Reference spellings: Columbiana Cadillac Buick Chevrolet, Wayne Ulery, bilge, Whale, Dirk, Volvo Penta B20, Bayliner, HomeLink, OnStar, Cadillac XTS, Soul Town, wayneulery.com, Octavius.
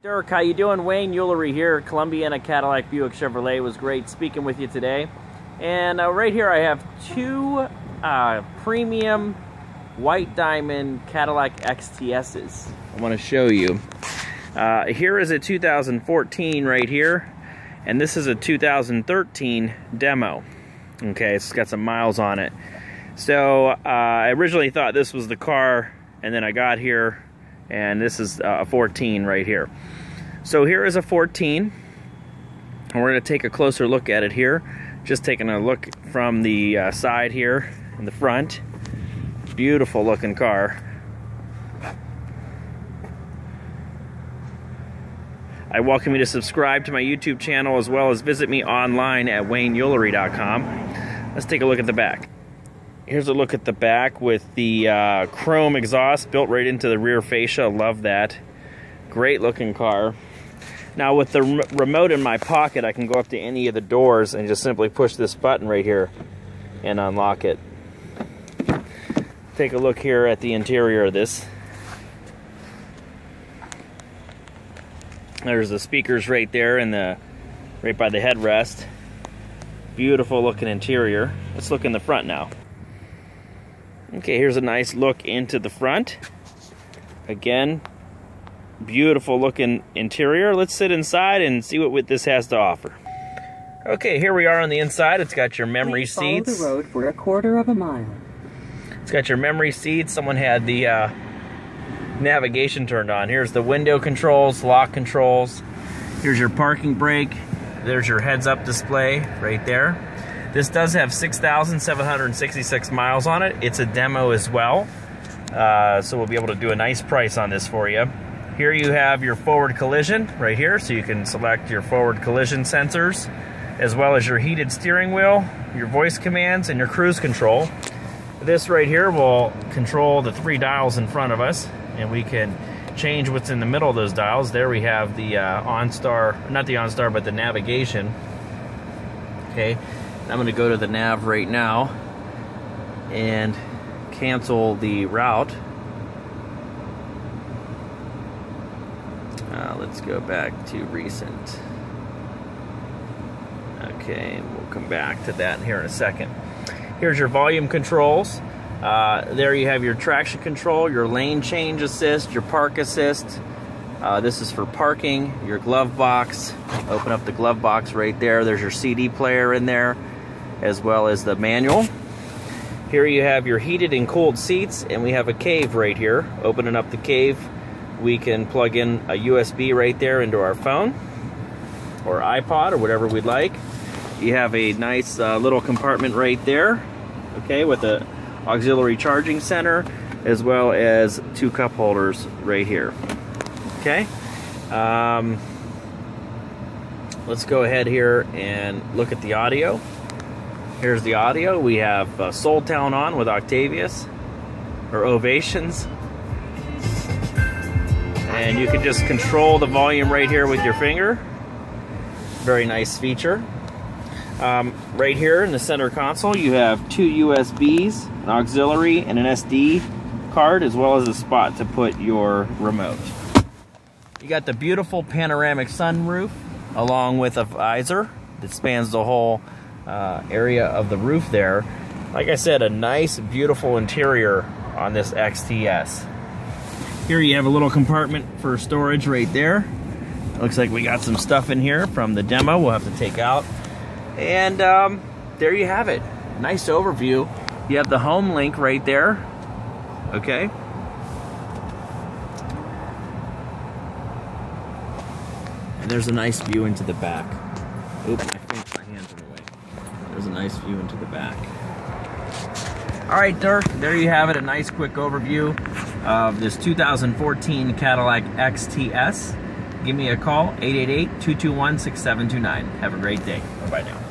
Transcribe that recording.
Dirk, how you doing? Wayne Ulery here, Columbiana Cadillac Buick Chevrolet. It was great speaking with you today. And right here I have two premium white diamond Cadillac XTSs I want to show you. Here is a 2014 right here, and this is a 2013 demo. Okay, it's got some miles on it. So I originally thought this was the car, and then I got here, and this is a 14 right here. So here is a 14, and we're going to take a closer look at it here. Just taking a look from the side here in the front. Beautiful looking car. I welcome you to subscribe to my YouTube channel as well as visit me online at wayneulery.com. Let's take a look at the back. Here's a look at the back with the chrome exhaust built right into the rear fascia. Love that. Great looking car. Now with the remote in my pocket, I can go up to any of the doors and just simply push this button right here and unlock it. Take a look here at the interior of this. There's the speakers right there and right by the headrest. Beautiful looking interior. Let's look in the front now. Okay, here's a nice look into the front. Again, beautiful looking interior. Let's sit inside and see what this has to offer. Okay, here we are on the inside. It's got your memory seats. Follow the road for a quarter of a mile. It's got your memory seats. Someone had the navigation turned on. Here's the window controls, lock controls. Here's your parking brake. There's your heads-up display right there. This does have 6,766 miles on it. It's a demo as well, so we'll be able to do a nice price on this for you. Here you have your forward collision right here, so you can select your forward collision sensors, as well as your heated steering wheel, your voice commands, and your cruise control. This right here will control the three dials in front of us, and we can change what's in the middle of those dials. There we have the OnStar, not the OnStar, but the navigation. Okay. I'm going to go to the nav right now and cancel the route. Let's go back to recent. Okay, we'll come back to that here in a second. Here's your volume controls. There you have your traction control, your lane change assist, your park assist. This is for parking, your glove box. Open up the glove box right there. There's your CD player in there, as well as the manual. Here you have your heated and cooled seats, and we have a cave right here. Opening up the cave, we can plug in a USB right there into our phone or iPod or whatever we'd like. You have a nice little compartment right there, okay, with an auxiliary charging center, as well as two cup holders right here. Okay, let's go ahead here and look at the audio. Here's the audio. We have Soul Town on with Octavius, or Ovations. And you can just control the volume right here with your finger. Very nice feature. Right here in the center console, you have two USBs, an auxiliary, and an SD card, as well as a spot to put your remote. You got the beautiful panoramic sunroof, along with a visor that spans the whole area of the roof there. Like I said, a nice, beautiful interior on this XTS. Here you have a little compartment for storage right there. Looks like we got some stuff in here from the demo we'll have to take out. And there you have it. Nice overview. You have the HomeLink right there. Okay. And there's a nice view into the back. Oops, I think my hands are away. There's a nice view into the back. All right, Dirk, there you have it, a nice quick overview of this 2014 Cadillac XTS. Give me a call, 888-221-6729. Have a great day. Bye-bye now.